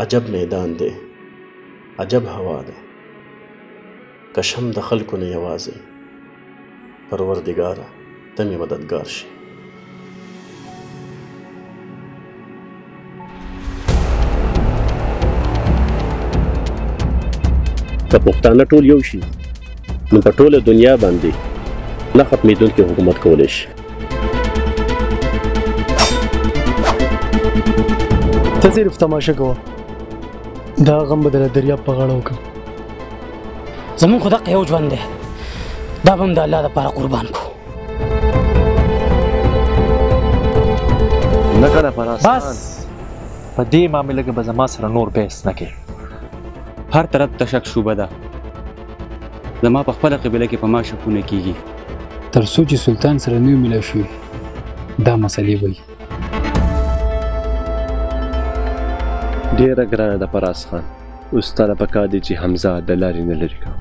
अजब मैदान दे, अजब हवा दे, कशम दखल को नहीं आवाज़े, परवरदिगारा तमी मददगार शे। که پښتانه ټول یو شي نو په ټوله دنیا باندې نه ختمېدونکی حکومت کولی شي. ته صرف تماشه کوه، دا غم به د دریاب په غاړه وکړم. زموږ خو دقه یو ژوند دی، دا به هم د الله دپاره قربان کړو. نه کنه بس په دې معامله کې به زما سره نور بحث نه کوې. هر طرف ته شک شوبه ده، زما په خپله قبیله کې په ما شکونه کېږي. تر څو چې سلطان سره نه وي میله شوي دا مسلې وایي. ډېره ګرانه ده پراس خان، اوس تا له پکار دی چې حمزه د لارې نه لرې کړو.